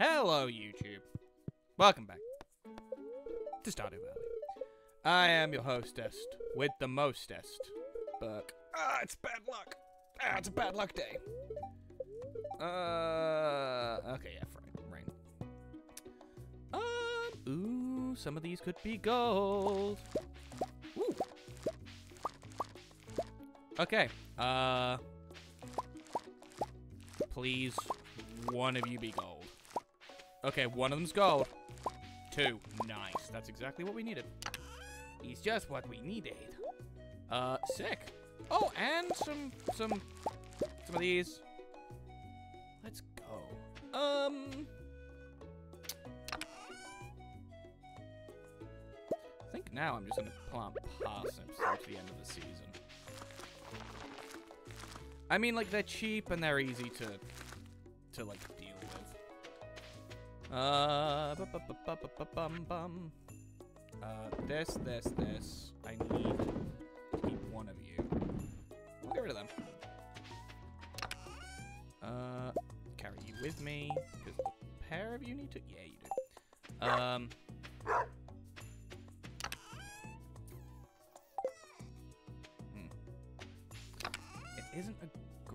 Hello, YouTube. Welcome back to Stardew Valley. I am your hostess with the mostest, Burke. Ah, it's bad luck. Ah, it's a bad luck day. Okay, yeah, rain. Ooh, some of these could be gold. Ooh. Okay, please, one of you be gold. Okay, one of them's gold. Two. Nice. That's exactly what we needed. It's just what we needed. Sick. Oh, and some of these. Let's go. I think now I'm just gonna plant parsnips to the end of the season. I mean, like, they're cheap and they're easy to like deal with. This. I need to keep one of you. We'll get rid of them. Carry you with me, because the pair of you need to. Yeah, you do. It isn't a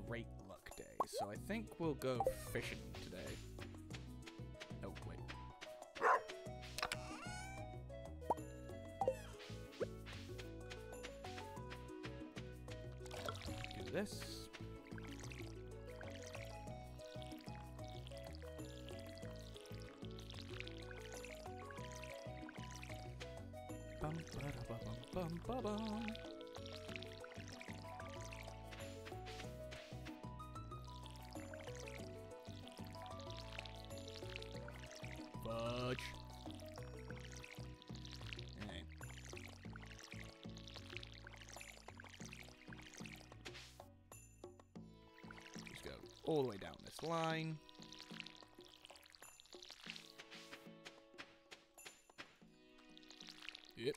great luck day, so I think we'll go fishing today. Oh, wait. Do this. Bum, ba, da, ba, bum, bum, ba, bum. Fudge. Right. Just go all the way down this line. Yep.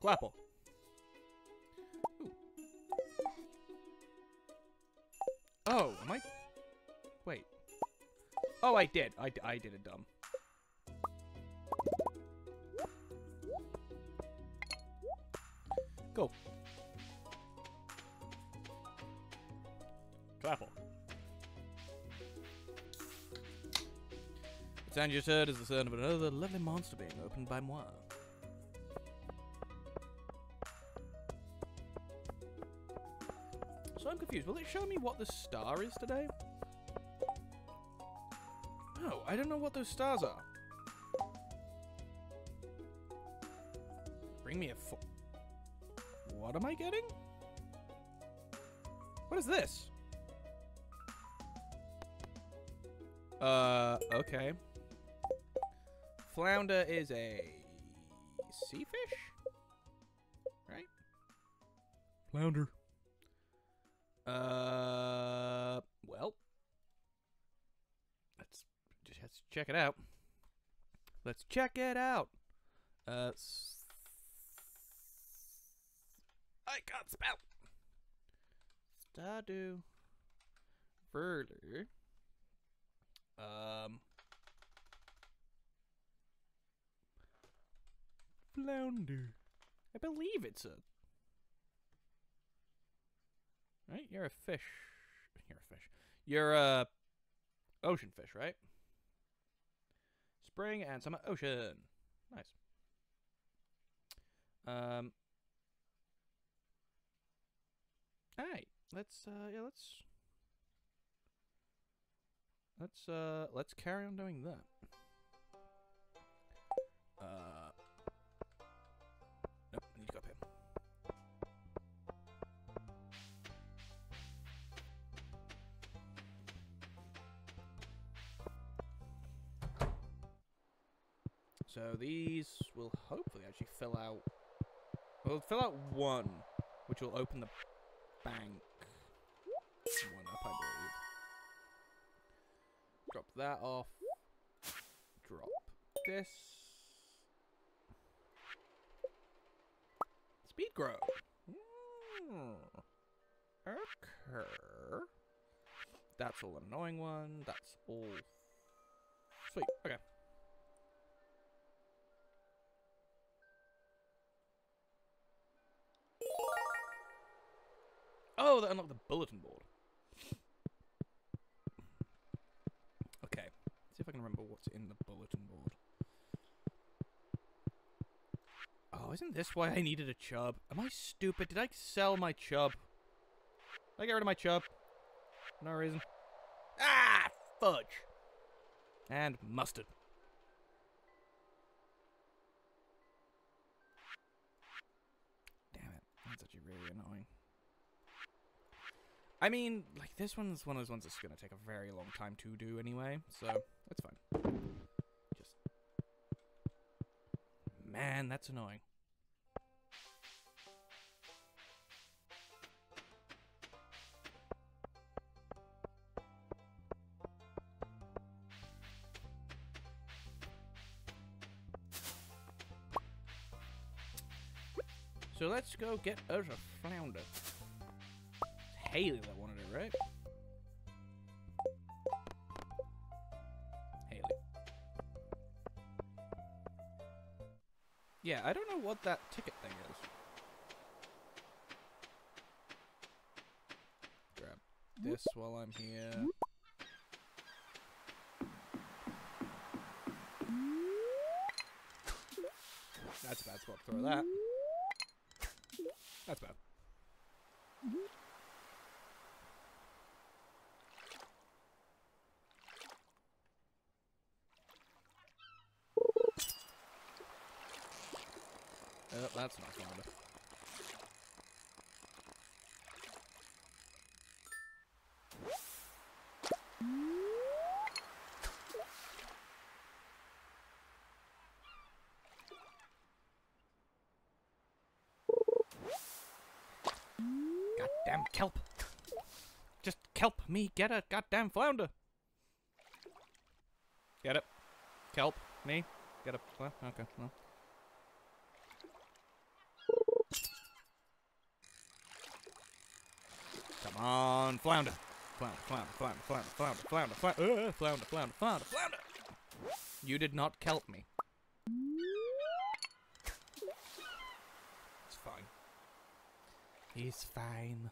Clap. Clapple. Ooh. Oh, am I? Wait. Oh, I did. I did a dumb. Cool. Clapple. The sound you just heard is the sound of another lovely monster being opened by moi. So I'm confused. Will it show me what the star is today? No, I don't know what those stars are. Bring me a fo- What am I getting? What is this? Okay. Flounder is a sea fish, right? Flounder. Well, let's check it out. Let's check it out. I can't spell. Stardew Valley. Flounder. I believe it's a... Right? You're a fish. You're a fish. You're a... ocean fish, right? Spring and summer ocean. Nice. Alright. Let's carry on doing that. Nope, I need to go up here. So these will hopefully actually fill out one which will open the bank one up, I believe. Drop that off. Drop this. Speed grow. Okay. That's all an annoying one. That's all. Sweet. Okay. Oh, that unlocked the bulletin board. Okay. See if I can remember what's in the bulletin board. Oh, isn't this why I needed a chub? Am I stupid? Did I sell my chub? Did I get rid of my chub? No reason. Ah! Fudge! And mustard. Damn it. That's actually really annoying. I mean, like, this one's one of those ones that's going to take a very long time to do anyway, so that's fine. Just... Man, that's annoying. So let's go get us a flounder. Haley that wanted it, right? Haley. Yeah, I don't know what that ticket thing is. Grab this while I'm here. That's a bad spot to throw that. That's bad. That's not flounder. Goddamn kelp! Just kelp me get a goddamn flounder! Get it? Kelp me? Get a flounder? Okay, well. Come on, flounder! Flounder, flounder, flounder, flounder, flounder, flounder, flounder, flounder, flounder, flounder! You did not kelp me. It's fine. He's fine.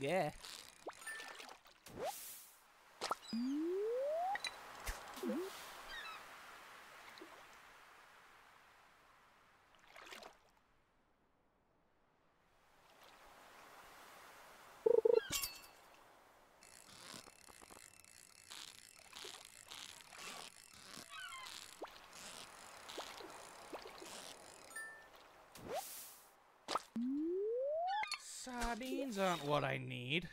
Yeah. Sardines aren't what I need.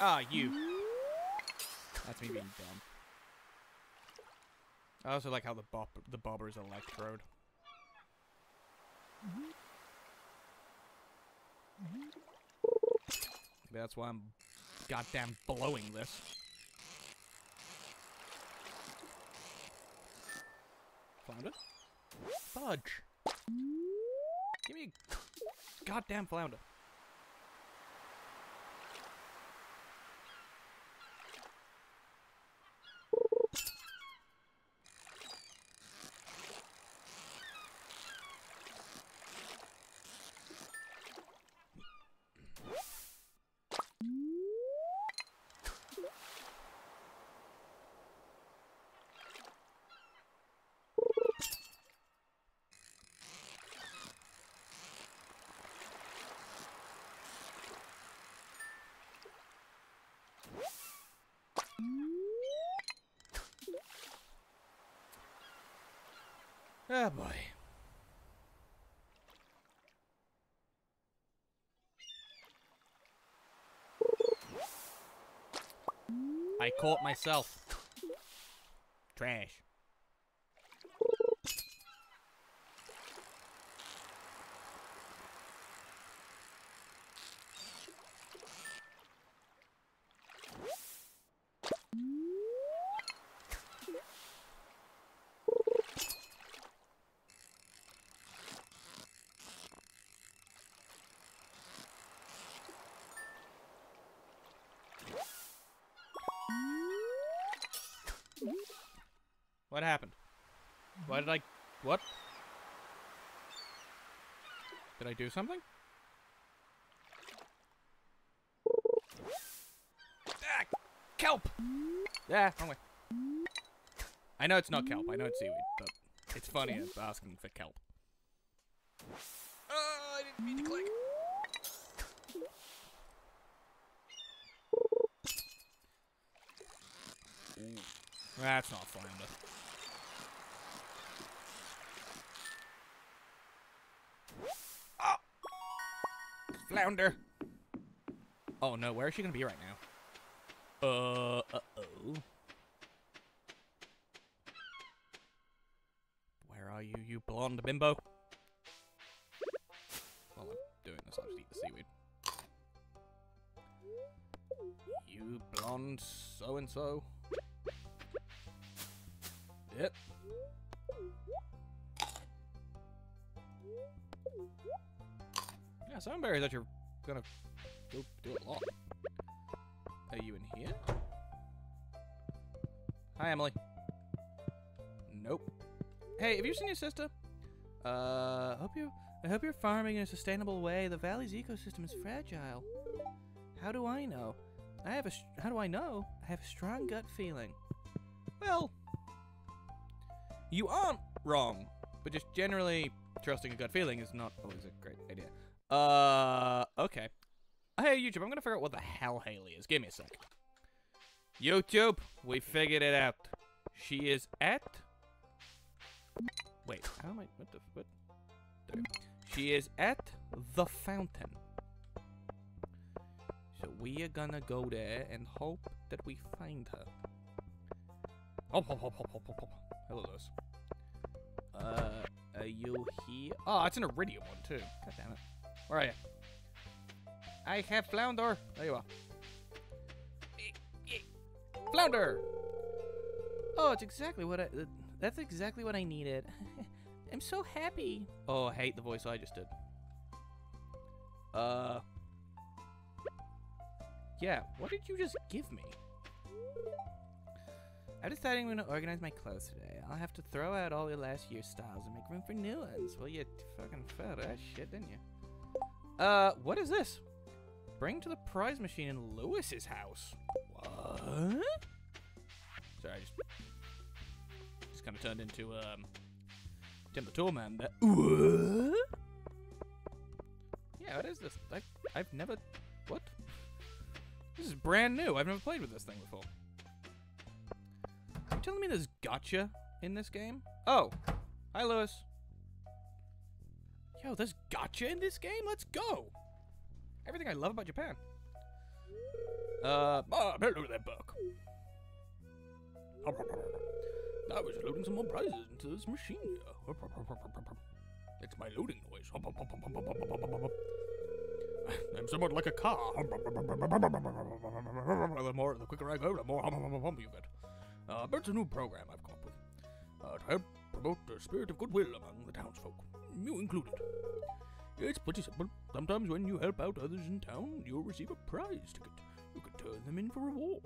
Ah, you. That's me being dumb. I also like how the bobber is electrode. Maybe that's why I'm goddamn blowing this. Flounder? Fudge! Give me a goddamn flounder. Oh boy. I caught myself. Trash. What happened? Why did I... What? Did I do something? Ah! Kelp! Yeah, wrong way. I know it's not kelp, I know it's seaweed, but it's funny as asking for kelp. Oh, I didn't mean to click. That's not fun, but... Oh! Flounder! Oh no, where is she gonna be right now? Uh-oh. Where are you, you blonde bimbo? While I'm doing this, I'll just eat the seaweed. You blonde so-and-so. Yep. Yeah, sunberries that you're gonna go do a lot. Are you in here? Hi, Emily. Nope. Hey, have you seen your sister? I hope you're farming in a sustainable way. The valley's ecosystem is fragile. How do I know? I have a strong gut feeling. Well. You aren't wrong, but just generally trusting a gut feeling is not always a great idea. Okay. Hey, YouTube, I'm gonna figure out what the hell Haley is. Give me a sec. YouTube, we figured it out. She is at... Wait, how am I... What the... What? There we go. She is at the fountain. So we are gonna go there and hope that we find her. Hello, Lewis. Are you here? Oh, it's an iridium one, too. God damn it. Where are you? I have flounder. There you are. Flounder! Oh, it's exactly what I... That's exactly what I needed. I'm so happy. Oh, I hate the voice I just did. Yeah, what did you just give me? I'm deciding I'm going to organize my clothes today. I'll have to throw out all your last year's styles and make room for new ones. Well, you fucking fell that shit, didn't you? What is this? Bring to the prize machine in Lewis's house. What? Sorry, I just kind of turned into, Tim the Tool Man there. What? Yeah, what is this? I've never... What? This is brand new. I've never played with this thing before. Telling me there's gotcha in this game? Oh, hi Lewis. Yo, there's gotcha in this game? Let's go. Everything I love about Japan. Oh, better look at that book. I was loading some more prizes into this machine. It's my loading noise. I'm somewhat like a car. The quicker I go, the more you get. That's a new program I've come up with, to help promote the spirit of goodwill among the townsfolk, you included. It's pretty simple. Sometimes when you help out others in town, you'll receive a prize ticket. You can turn them in for rewards.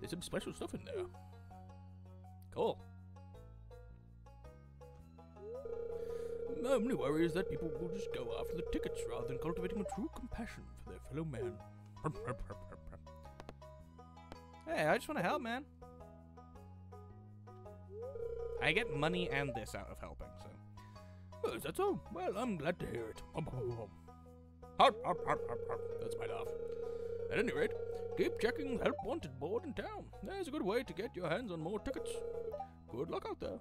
There's some special stuff in there. Cool. My only worry is that people will just go after the tickets rather than cultivating a true compassion for their fellow man. Hey, I just want to help, man. I get money and this out of helping, so... Oh, is that so? Well, I'm glad to hear it. That's my laugh. At any rate, keep checking the Help Wanted board in town. There's a good way to get your hands on more tickets. Good luck out there.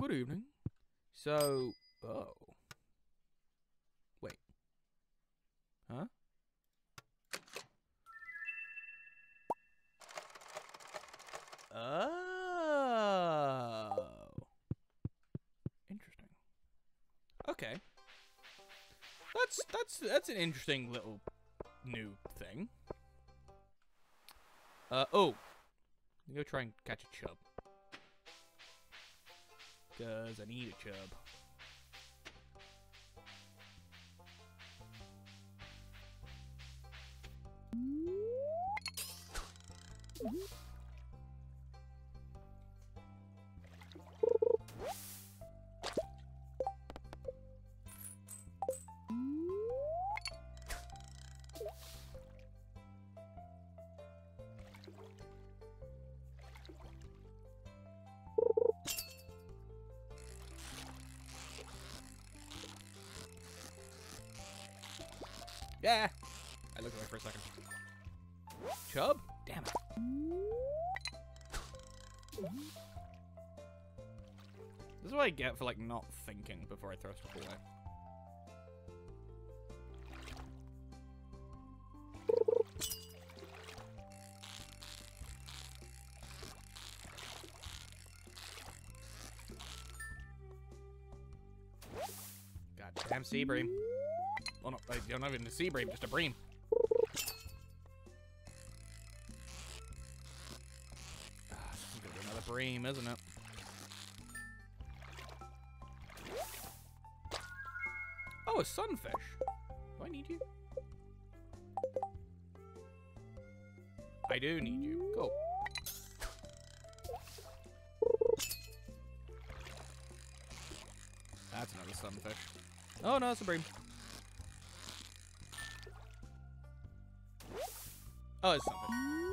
Good evening. So... Oh... Wait. Okay. That's an interesting little new thing. Oh. Let me go try and catch a chub. 'Cause I need a chub. Yeah! I looked away for a second. Chub? Damn it. This is what I get for, like, not thinking before I throw stuff away. Goddamn sea bream. Oh no, I'm not even a sea bream, just a bream. Ah, it's gonna be another bream, isn't it? Oh, a sunfish. Do I need you? I do need you. Cool. That's another sunfish. Oh no, it's a bream. Oh, it's something.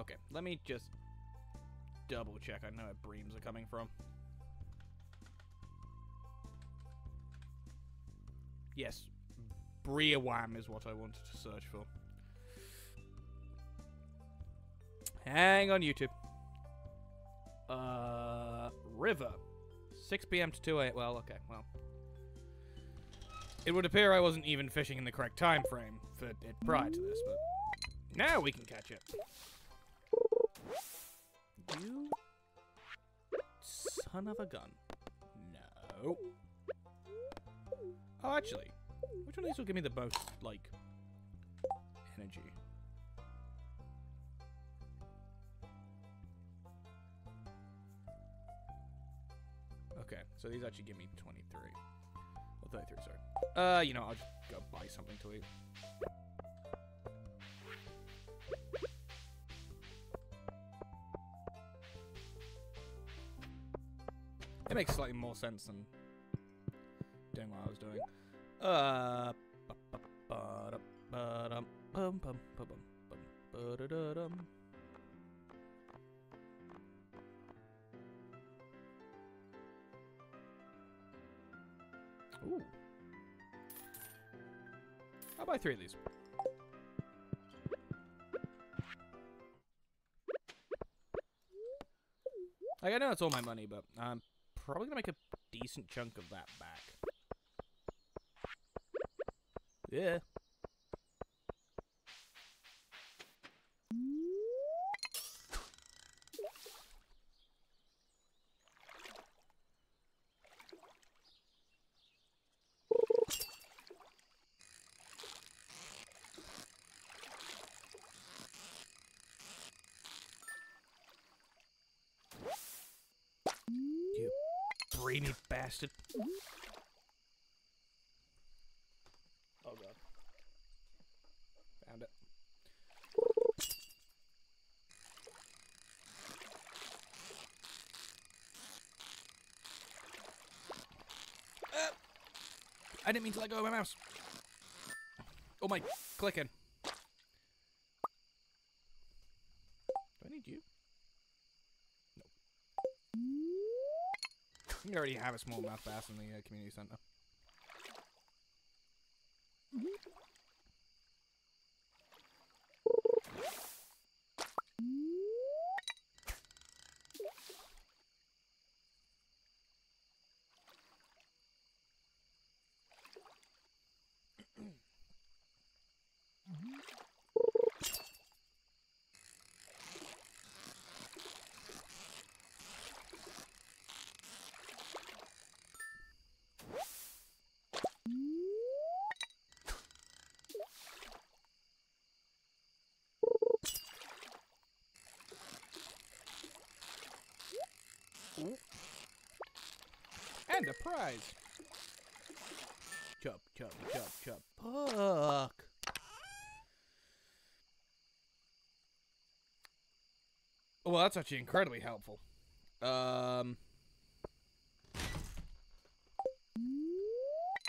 Okay, let me just double check. I know where breams are coming from. Yes, breawam is what I wanted to search for. Hang on, YouTube. River. 6 p.m. to 2 a.m. Well, okay, well. It would appear I wasn't even fishing in the correct time frame for it prior to this, but now we can catch it. You son of a gun. No. Oh, actually, which one of these will give me the most, like, energy? Okay, so these actually give me 23. 33, sorry. You know, I'll just go buy something to eat. It makes slightly more sense than doing what I was doing. Ooh. I'll buy 3 of these. Like, I know it's all my money, but I'm probably gonna make a decent chunk of that back. Yeah. Greeny bastard. Oh god. Found it. I didn't mean to let go of my mouse. Oh my clicking. Do I need you? We already have a smallmouth bass in the community center. And a prize. Chop, chop, chop, chop. Puck. Well, that's actually incredibly helpful.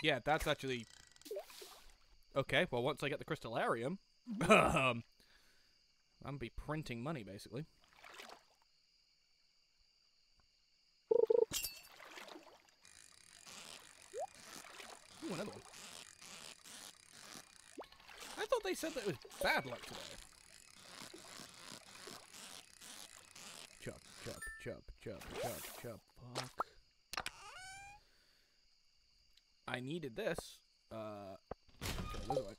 Yeah, that's actually... Okay, well, once I get the Crystallarium, I'm going to be printing money, basically. Ooh, another one. I thought they said that it was bad luck today. Chop, chop, chop, chop, chop, chop, fuck. I needed this. Okay, this way.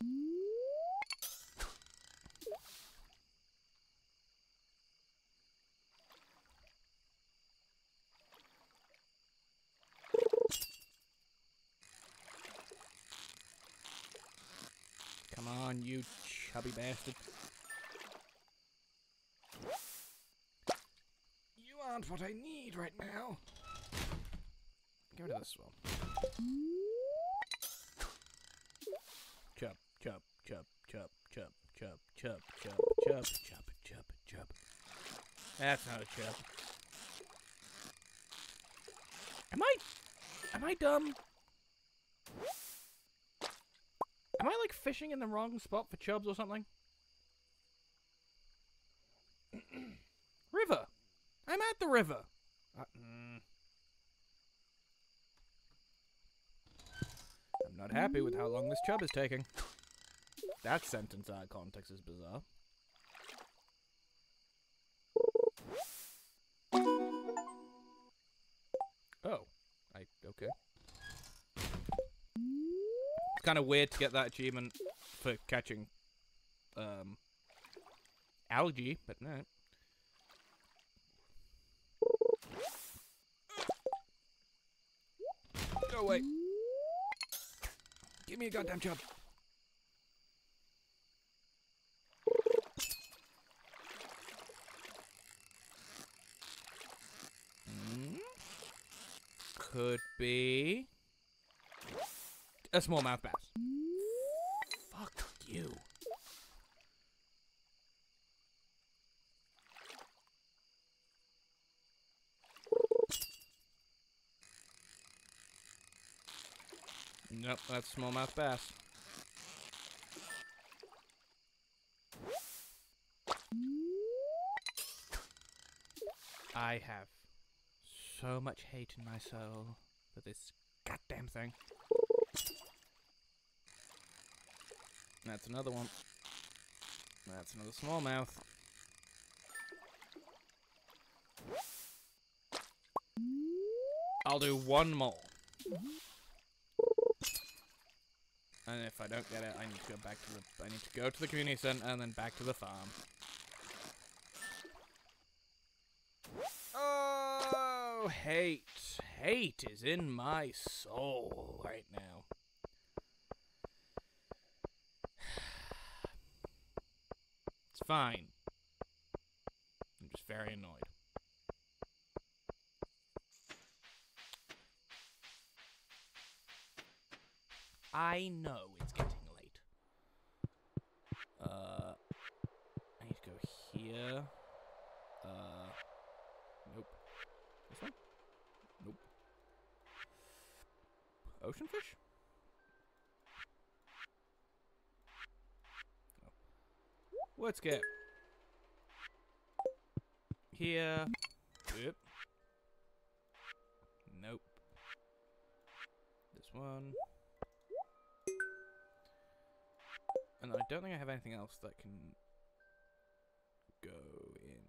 Come on, you chubby bastard. You aren't what I need right now. Get rid of this one. Chop, chop, chop, chop, chop, chop, chop, chop, chop, chop, chop, chop. That's not a chop. Am I dumb? Am I, like, fishing in the wrong spot for chubs or something? River! I'm at the river! I'm not happy with how long this chub is taking. That sentence out of context is bizarre. Oh. Okay. It's kind of weird to get that achievement for catching, algae, but no. Go away. Give me a goddamn chub. Could be a smallmouth bass. Fuck you. Nope, that's smallmouth bass. I have so much hate in my soul for this goddamn thing. That's another one. That's another smallmouth. I'll do one more. And if I don't get it, I need to go back to the... I need to go to the community center and then back to the farm. Oh, hate. Hate is in my soul right now. It's fine. I'm just very annoyed. I know it's getting late. I need to go here. Nope. This one? Nope. Ocean fish? Oh. Let's get here. Yep. Nope. This one. And I don't think I have anything else that can go in.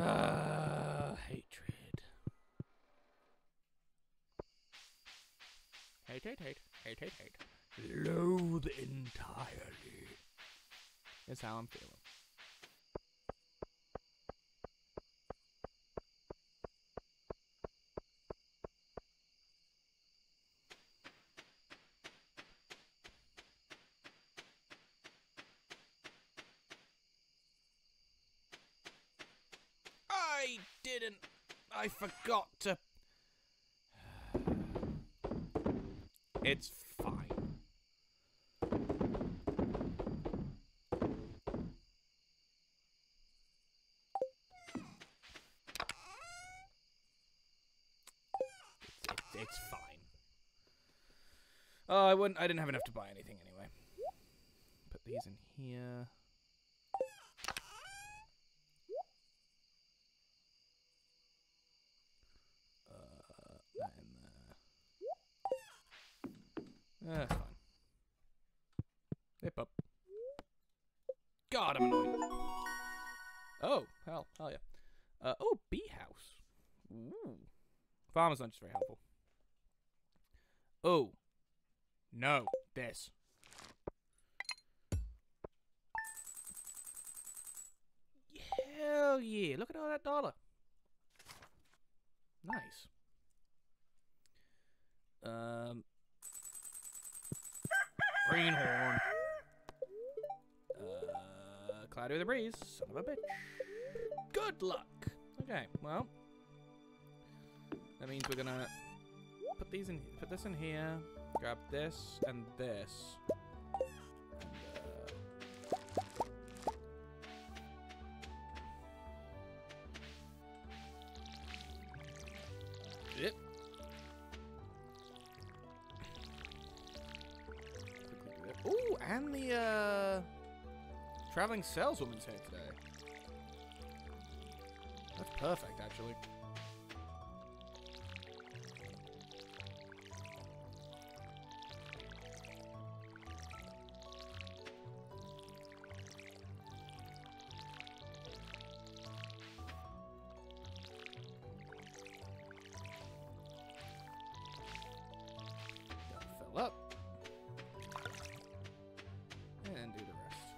No. Hatred. Hate, hate, hate. Hate, hate, hate. Loathe entirely. Is how I'm feeling. I didn't. I forgot to. It's fine. It's fine. Oh, I didn't have enough to buy anything anyway. Put these in here. That in there. That's fine. Hip up. God, I'm annoyed. Oh, hell, hell yeah. Oh, bee house. Ooh. Farmer's lunch is very helpful. Oh. No, this. Hell yeah, look at all that dollar. Nice. Greenhorn. Cloudy with a breeze, son of a bitch. Good luck. Okay, well. That means we're gonna put these in, put this in here, grab this and this. Yep. Ooh, and the traveling saleswoman's here today. That's perfect, actually. Up and do the rest.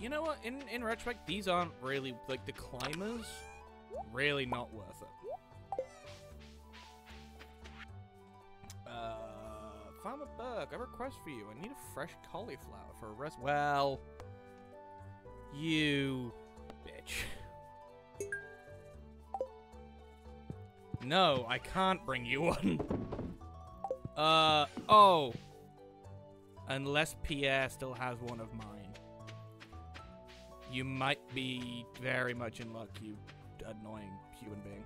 You know what? In retrospect, these aren't really like the climbers. Really not worth it. Farmer Burke, I have a request for you. I need a fresh cauliflower for a rest. Well, you bitch. No, I can't bring you one. Oh. Unless Pierre still has one of mine. You might be very much in luck, you annoying human being.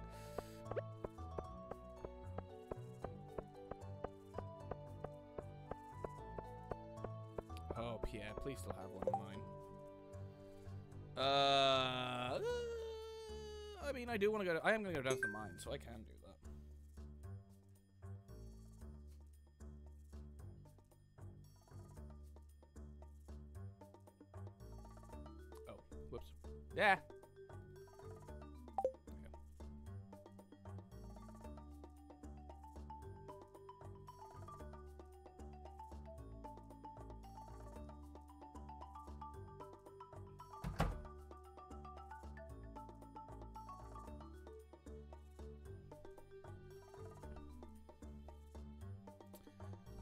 Oh, Pierre, please still have one of mine. I mean, I do want to go to, I am going to go down to the mine, so I can do that. Oh, whoops. Yeah.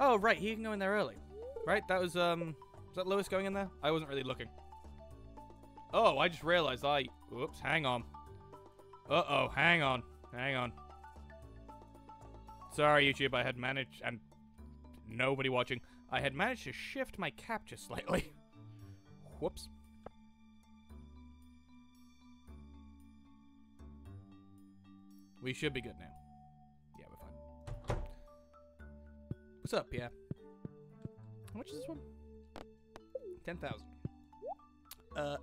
Oh, right, he can go in there early. Right, that was that Lewis going in there? I wasn't really looking. Oh, I just realized I, whoops, hang on. Uh-oh, hang on, hang on. Sorry, YouTube, I had managed, and nobody watching, I had managed to shift my capture slightly. Whoops. We should be good now. Yeah, we're fine. What's up, Pierre? How much is this one? 10,000. No.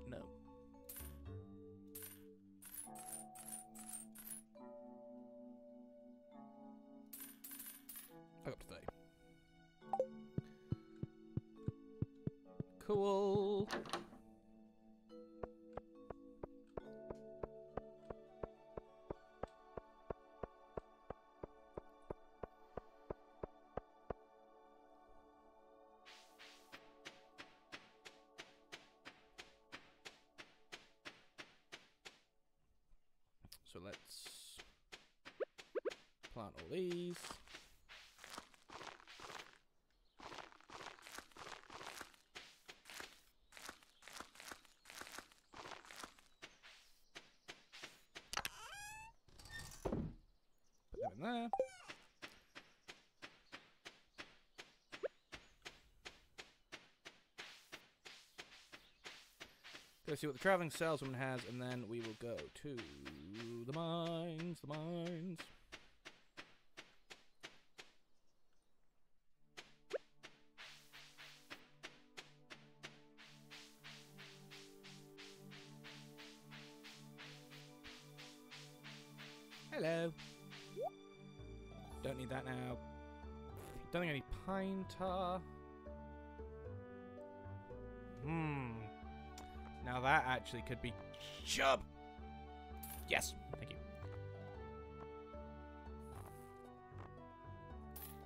I got to 30. Cool. So let's plant all these. Put them in there. Go see what the traveling salesman has, and then we will go to the mines, Hello. Don't need that now. Don't think I need pine tar. Now that actually could be chub. Yes, thank you.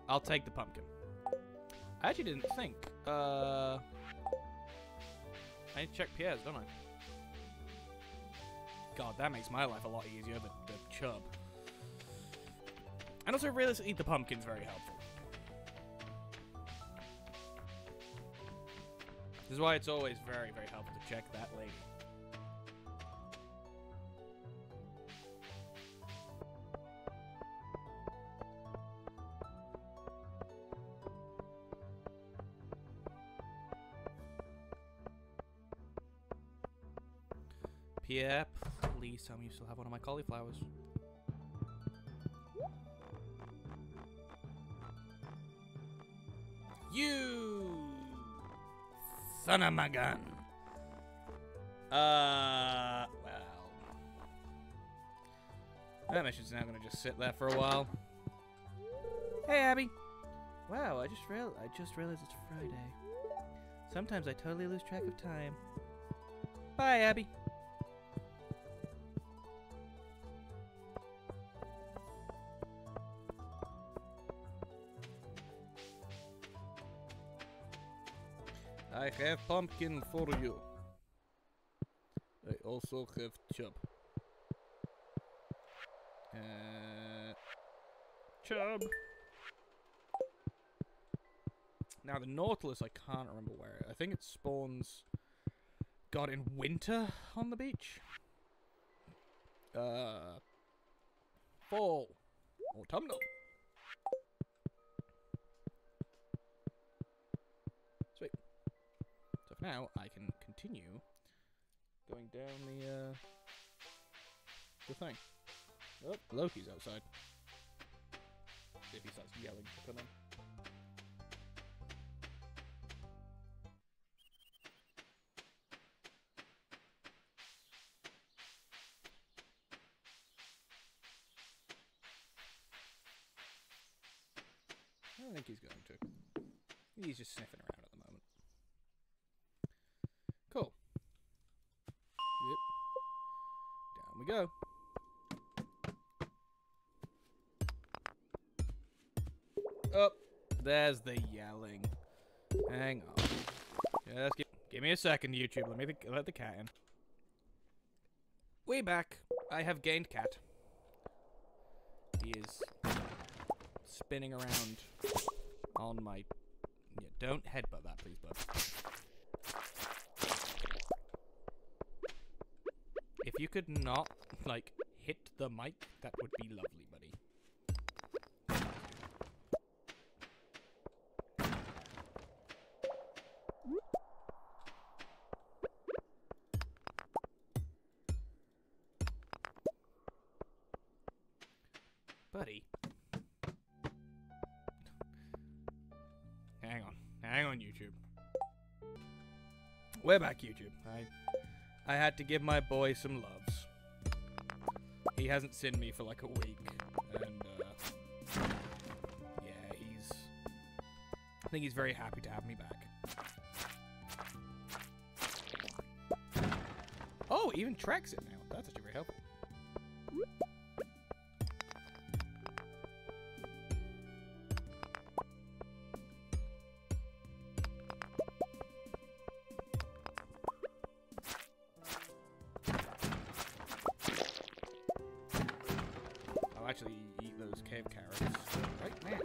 I'll take the pumpkin. I actually didn't think. I need to check Pierre's, don't I? God, that makes my life a lot easier than the chub. And also, realistically, the pumpkin's very helpful. This is why it's always very, very helpful to check that lady. Pierre, please tell me you still have one of my cauliflowers. Son of my gun. Well. That mission's now gonna just sit there for a while. Hey, Abby. Wow, I just realized it's Friday. Sometimes I totally lose track of time. Bye, Abby. I have pumpkin for you. I also have chub. Chub. Now the Nautilus, I can't remember where. I think it spawns, God, in winter on the beach. Fall. Autumnal. Now I can continue going down the thing. Oh, Loki's outside. If he starts yelling, come on. I don't think he's going to. He's just sniffing around. Go. Oh, there's the yelling. Hang on. Just give me a second, YouTube. Let the cat in. Way back. I have gained cat. He is spinning around on my... Yeah, don't headbutt that, please, bud. If you could not, like, hit the mic, that would be lovely, buddy. Buddy. Hang on. Hang on, YouTube. We're back, YouTube. I had to give my boy some loves. He hasn't seen me for like a week, and yeah, I think he's very happy to have me back. Oh, it even tracks it now. That's actually very helpful. so you eat those cave carrots. Right now.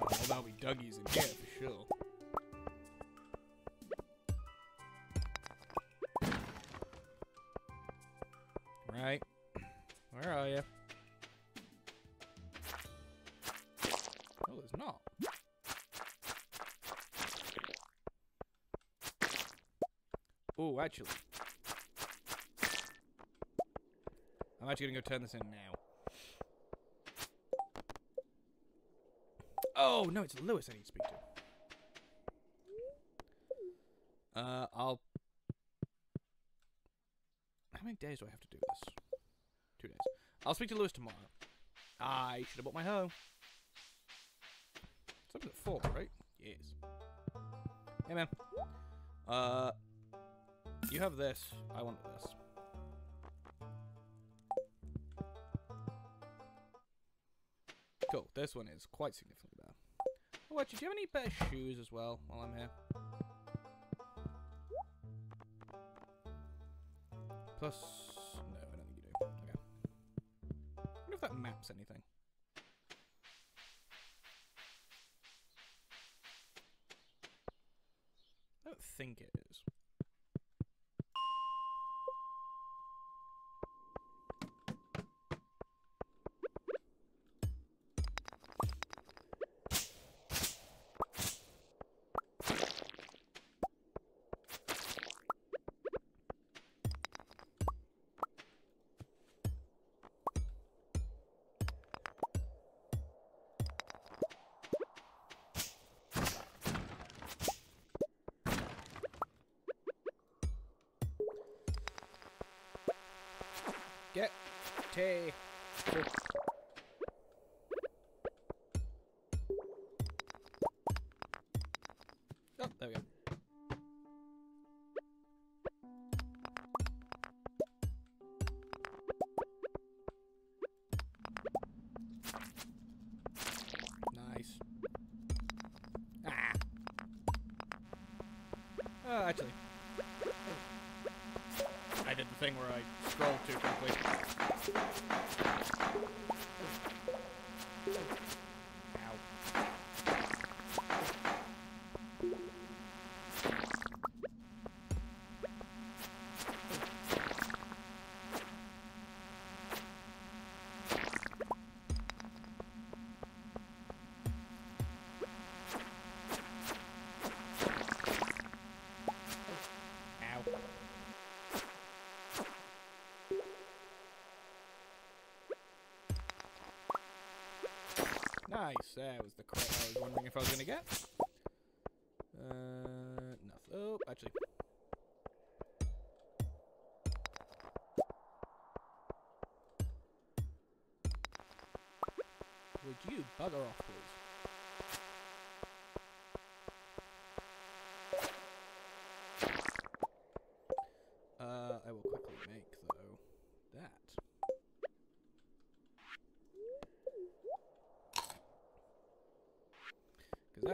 Oh, that'll be Dougie's again for sure. Right. Where are you? Oh, there's not. Oh, actually. I'm actually gonna go turn this in now. Oh, no, it's Lewis I need to speak to. I'll... How many days do I have to do this? 2 days. I'll speak to Lewis tomorrow. I should have bought my hoe. It's up to 4, right? Yes. Hey, man. You have this. I want this. Cool. This one is quite significantly better. Oh, actually, do you have any better shoes as well while I'm here? Plus, no, I don't think you do. Okay. I wonder if that maps anything. I don't think it is. Get Tay. Oh, there we go. Nice. Ah. Oh, actually. I did the thing where I scrolled too quickly. Nice, that was the crap I was wondering if I was going to get. Nothing. Oh, actually. Would you bugger off, please?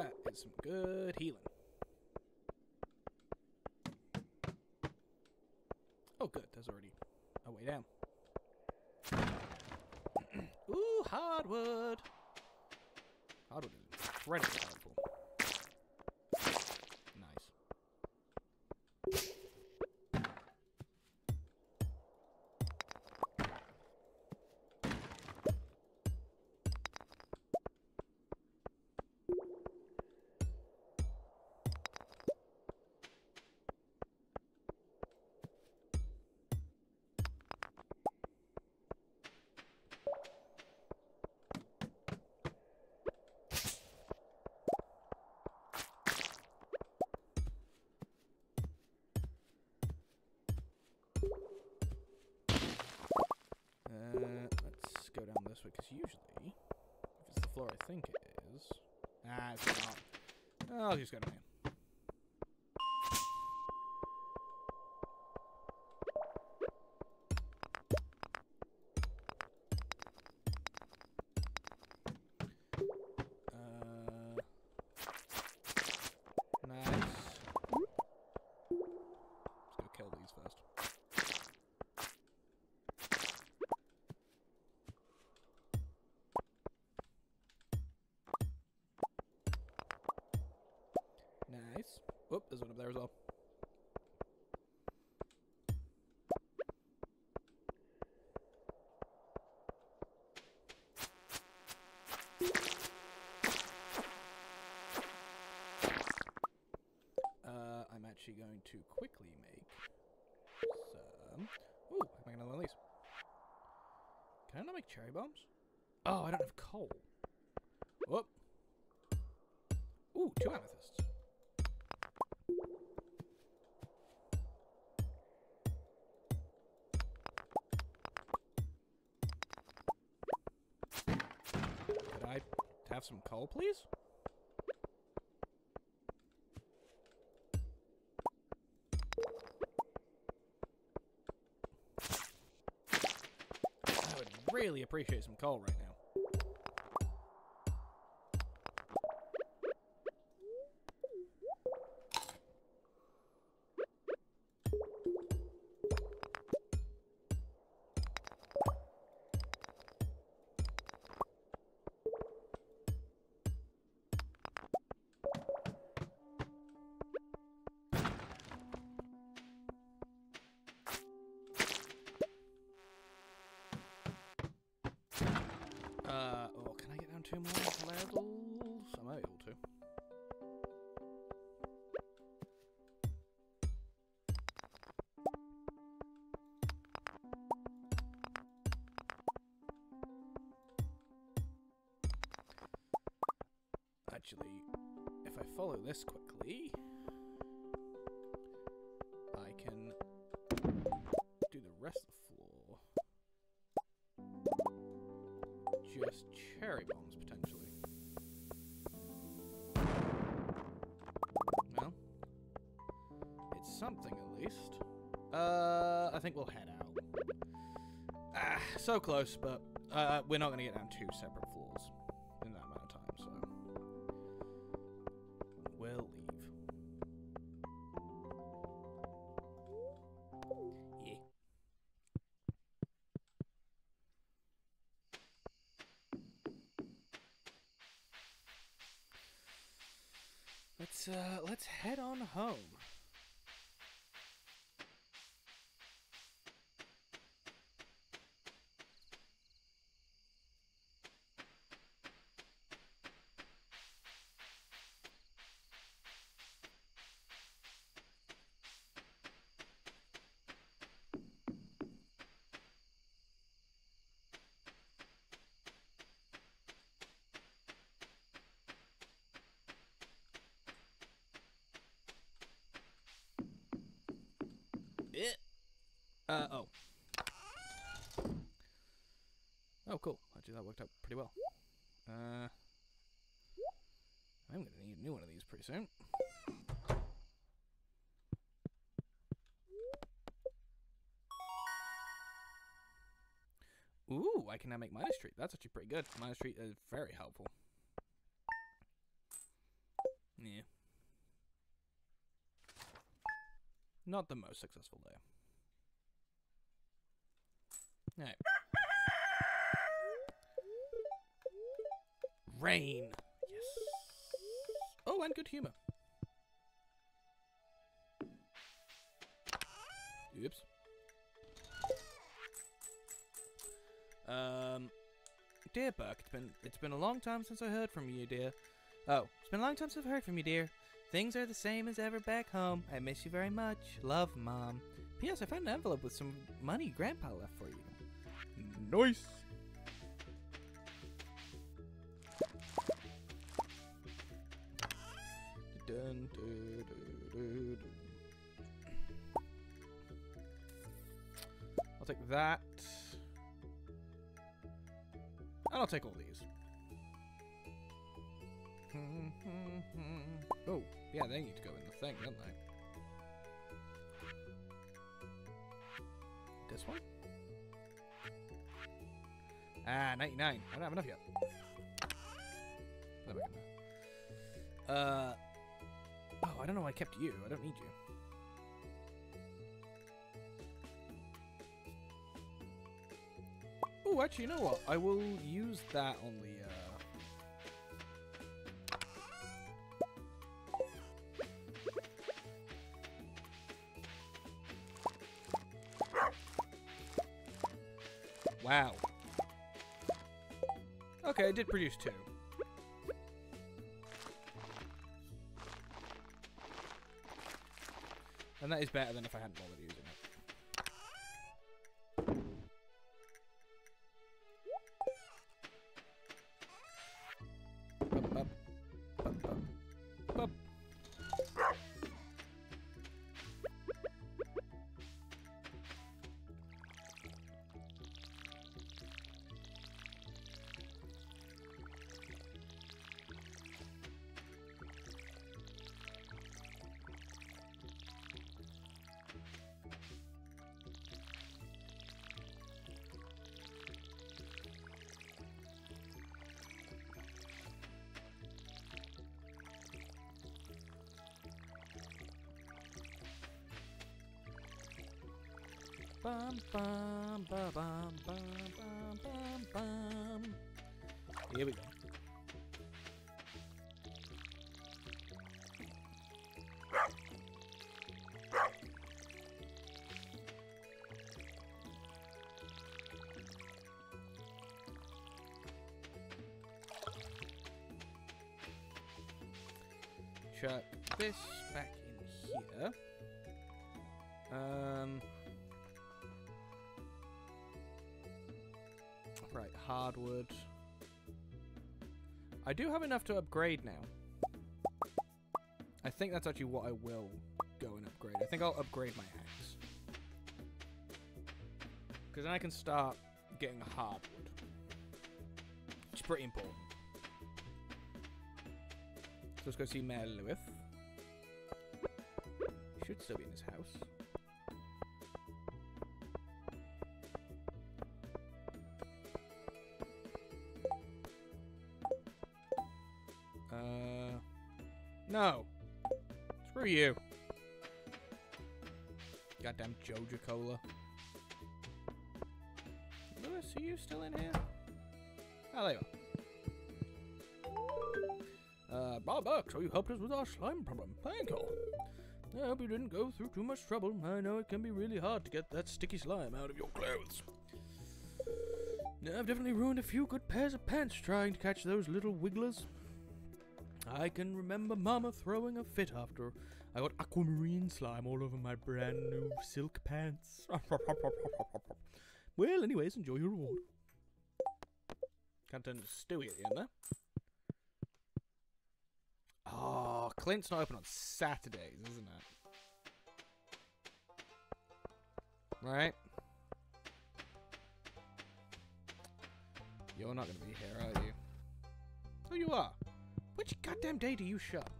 That is some good healing. Oh, good. That's already a way down. Ooh, hardwood. Hardwood is incredibly powerful. Nice. Let's go down this way, because usually, if it's the floor I think it is... Ah, it's not. Oh, I'll just go down here. Whoop, there's one up there as well. I'm actually going to quickly make some... Ooh, I'm making another one of these. Can I not make cherry bombs? Oh, I don't have coal. Whoop. Ooh, 2 amethysts. Could I have some coal, please? I would really appreciate some coal right now. Oh, can I get down 2 more levels? I might be able to. Actually, if I follow this quickly, I can do the rest of the floor. Just cherry bombs, potentially. Well, it's something at least. I think we'll head out. Ah, so close, but we're not going to get down 2 separate floors in that amount of time, so we'll leave. Let's head on home. Oh. Oh, cool. Actually, that worked out pretty well. I'm gonna need a new one of these pretty soon. Ooh, I can now make Minas Treat. That's actually pretty good. Minas Treat is very helpful. Yeah. Not the most successful day. Alright. Rain. Yes. Oh, and good humor. Oops. Dear Buck, it's been a long time since I heard from you, dear. Oh, it's been a long time since I've heard from you, dear. Things are the same as ever back home. I miss you very much. Love, Mom. P.S. I found an envelope with some money Grandpa left for you. Nice! Dun, dun, dun, dun, dun. I'll take that. And I'll take all these. Oh, yeah, they need to go in the thing, don't they? This one? Ah, 99. I don't have enough yet. Oh, I don't know why I kept you. I don't need you. Oh, actually, you know what? I will use that on the... Wow. Okay, I did produce two. And that is better than if I hadn't bothered using it. Bum, bum, bum, bum, bum, bum, bum. Here we go. Chuck this back in here. Right, hardwood. I do have enough to upgrade now. I think that's actually what I will go and upgrade. I think I'll upgrade my axe. Because then I can start getting hardwood. Which is pretty important. So let's go see Mayor Lewis. He should still be in his house. No. Screw you. Goddamn Joja Cola. Lewis, are you still in here? Oh, there you are. Barbuck, so you helped us with our slime problem. Thank you. I hope you didn't go through too much trouble. I know it can be really hard to get that sticky slime out of your clothes. I've definitely ruined a few good pairs of pants trying to catch those little wigglers. I can remember Mama throwing a fit after I got aquamarine slime all over my brand new silk pants. Well, anyways, enjoy your reward. Can't turn to Stewie at the end there. Oh, Clint's not open on Saturdays, isn't it? Right. You're not going to be here, are you? Oh, you are. Which goddamn day do you shut?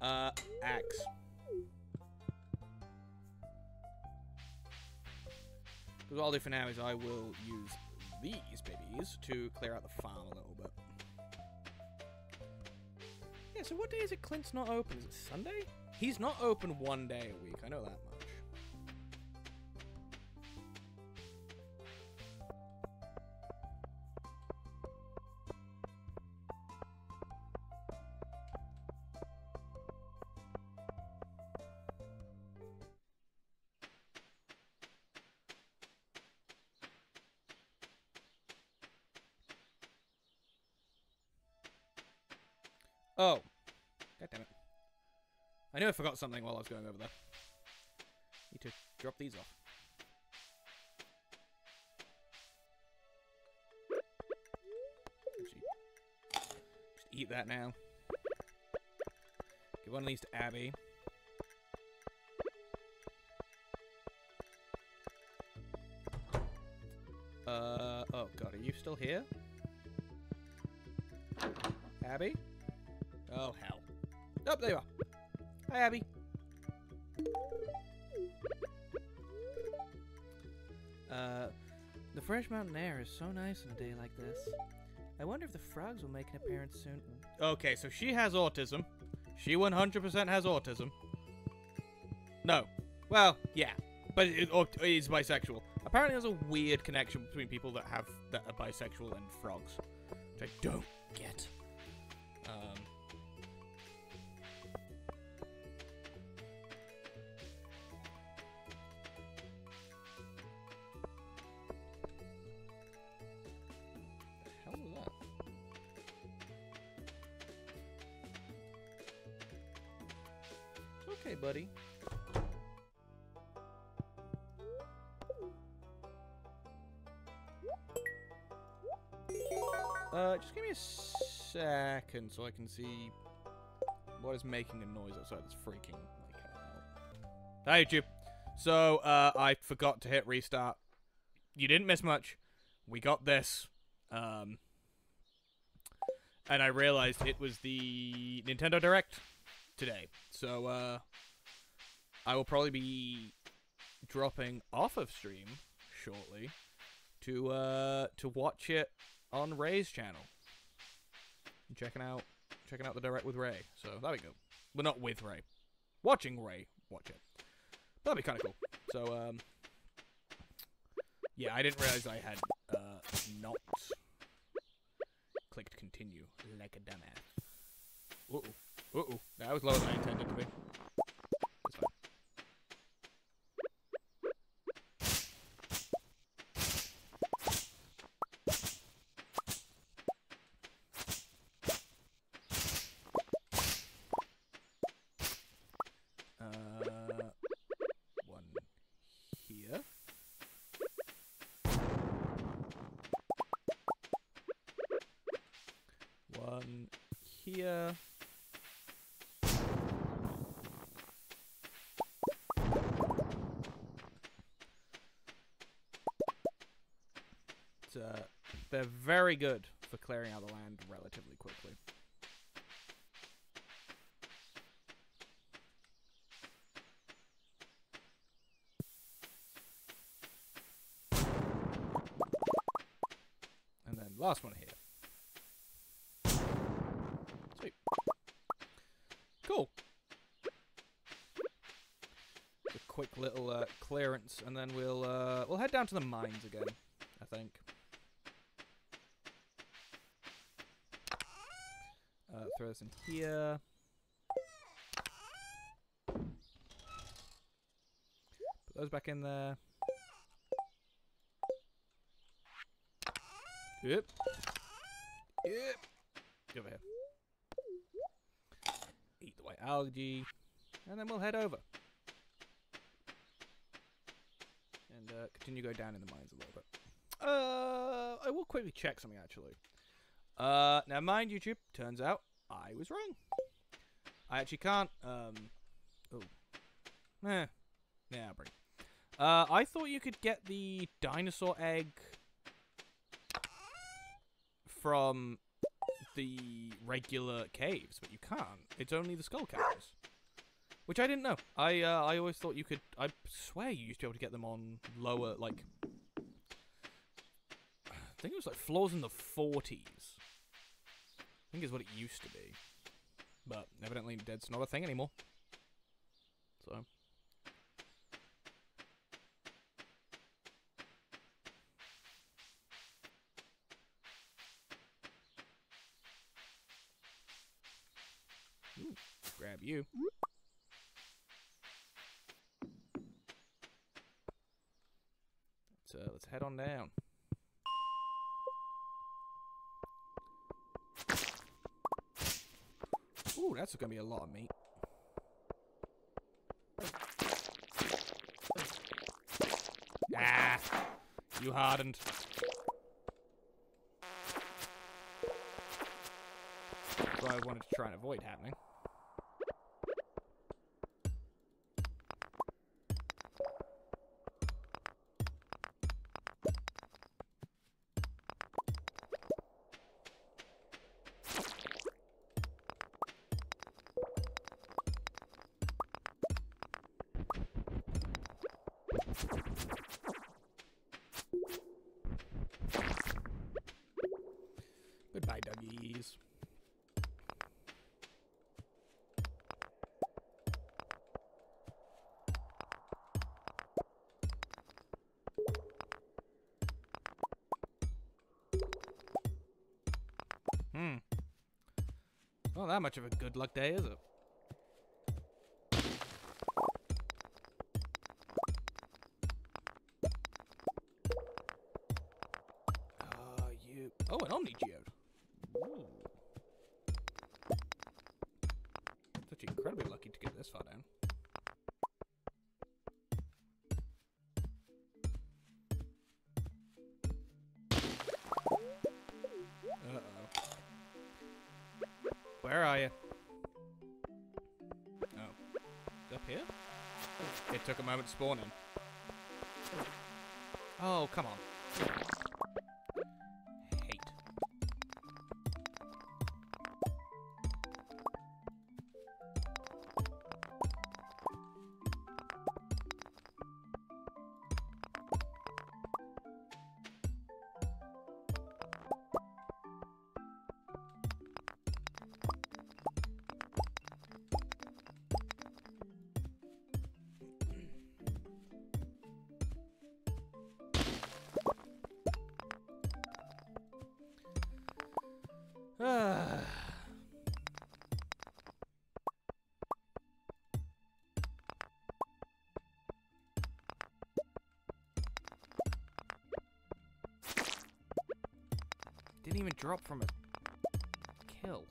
Axe. Because what I'll do for now is I will use these babies to clear out the farm a little bit. Yeah, so what day is it Clint's not open? Is it Sunday? He's not open one day a week, I know that much. Oh. God damn it. I knew I forgot something while I was going over there. Need to drop these off. Actually, just eat that now. Give one of these to Abby. Oh god, are you still here? Abby? Oh, hell. Oh, there you are. Hi, Abby. The fresh mountain air is so nice on a day like this. I wonder if the frogs will make an appearance soon. Okay, so she has autism. She 100% has autism. No. Well, yeah. But it's bisexual. Apparently there's a weird connection between people that are bisexual and frogs. Which I don't get. Hey, buddy. Just give me a second so I can see what is making a noise outside that's freaking my cat out. Hey, YouTube. So, I forgot to hit restart. You didn't miss much. We got this. And I realized it was the Nintendo Direct today. So, I will probably be dropping off of stream shortly to watch it on Ray's channel. Checking out the Direct with Ray. So there we go. Well, not with Ray. Watching Ray watch it. That'd be kind of cool. So yeah, I didn't realize I had not clicked continue like a dumbass. Uh-oh. Uh-oh. That was lower than I intended to be. That's fine. They're very good for clearing out the land relatively quickly. And then last one here. Quick little clearance, and then we'll head down to the mines again, I think. Throw this in here. Put those back in there. Yep. Yep. Get over here. Eat the white algae, and then we'll head over. Continue to go down in the mines a little bit. I will quickly check something, actually. Now, mind YouTube, turns out I was wrong. I actually can't, oh. Nah. Nah, bring it. I thought you could get the dinosaur egg from the regular caves, but you can't. It's only the skull caves. Which I didn't know. I always thought you could. I swear you used to be able to get them on lower, like, I think it was like floors in the 40s. I think is what it used to be. But evidently, that's not a thing anymore. So. Ooh, grab you. Let's head on down. Ooh, that's gonna be a lot of meat. Ah, you hardened. That's what I wanted to try and avoid happening. Goodbye, doggies. Hmm. Not that much of a good luck day, is it? Oh, an Omnigeode. It's actually incredibly lucky to get this far down. Where are you? Oh. Up here? It took a moment spawning. Oh, come on. Hate. Didn't even drop from a kill.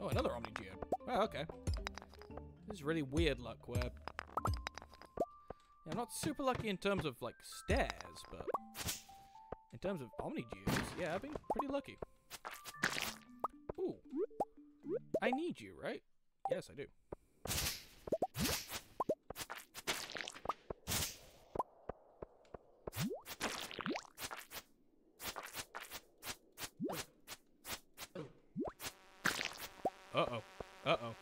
Oh, another Omnigeode. Oh, okay. This is really weird luck where... Yeah, I'm not super lucky in terms of, like, stairs, but... in terms of Omnigeodes, yeah, I've been pretty lucky. Ooh. I need you, right? Yes, I do. Uh-oh. Uh-oh.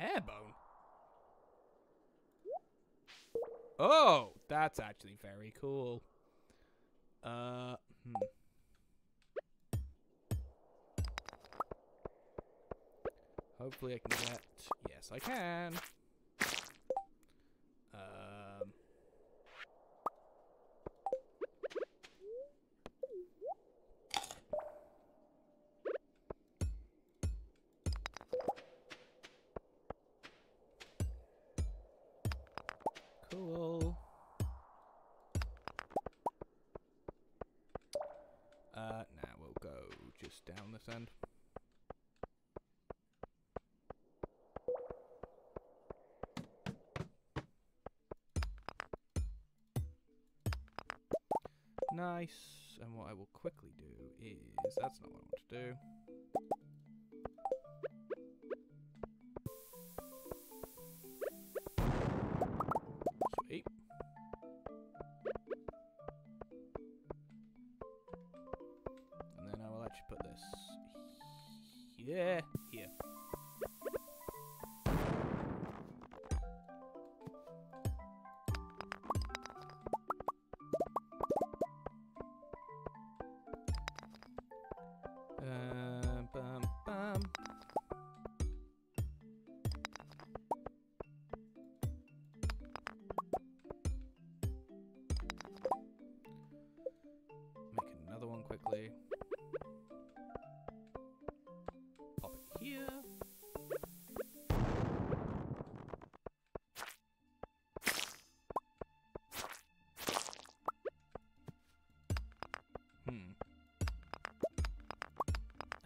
Hairbone? Oh, that's actually very cool. Hopefully I can get... Yes, I can. Cool. Now we'll go just down this end. Nice. And what I will quickly do is... That's not what I want to do. Yeah, here. Bum, bum. Make another one quickly. Here.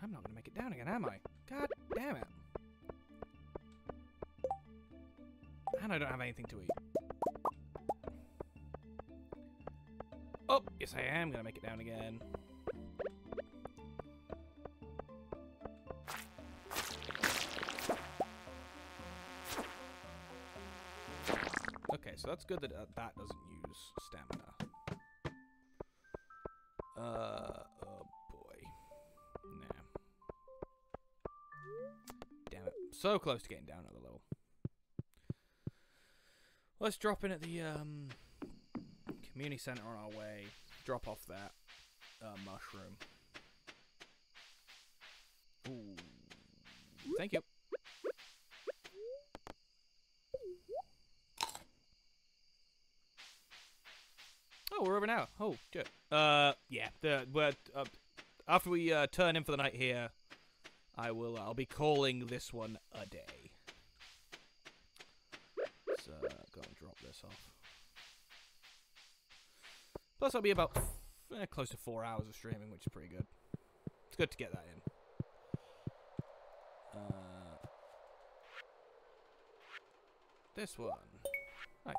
I'm not gonna make it down again, am I? God damn it. And I don't have anything to eat. Oh, yes, I am gonna make it down again. Okay, so that's good that that doesn't use stamina. Oh boy. Nah. Damn it. So close to getting down another level. Let's drop in at the community center on our way. Drop off that mushroom. Ooh. Thank you. Oh, we're over now. Oh, shit. Yeah. After we turn in for the night here, I'll be calling this one a day. So, go and drop this off. Plus, I'll be about close to 4 hours of streaming, which is pretty good. It's good to get that in. This one. Nice.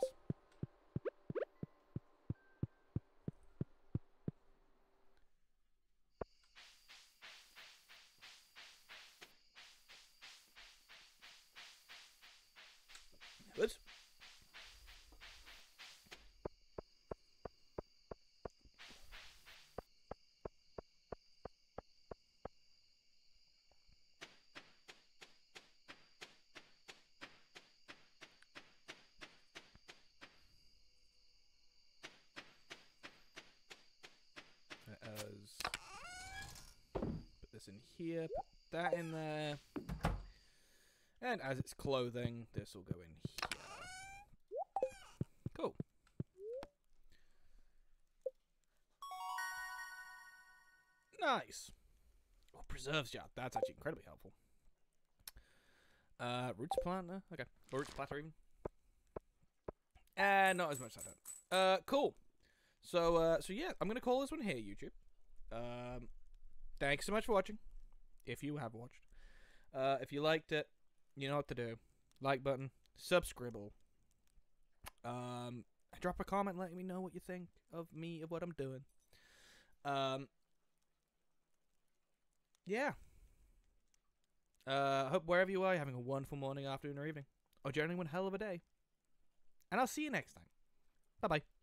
Good. Put this in here, put that in there, and as it's clothing, this will go in here. Cool. Nice. Oh, preserves jar. That's actually incredibly helpful. Roots planter. Okay. Or roots platter even. And not as much as that. Cool. So yeah, I'm going to call this one here, YouTube. Thanks so much for watching, if you have watched. If you liked it, you know what to do. Like button, subscribe, drop a comment letting me know what you think of me, of what I'm doing. Yeah. I hope wherever you are, you're having a wonderful morning, afternoon, or evening. Or generally one hell of a day. And I'll see you next time. Bye-bye.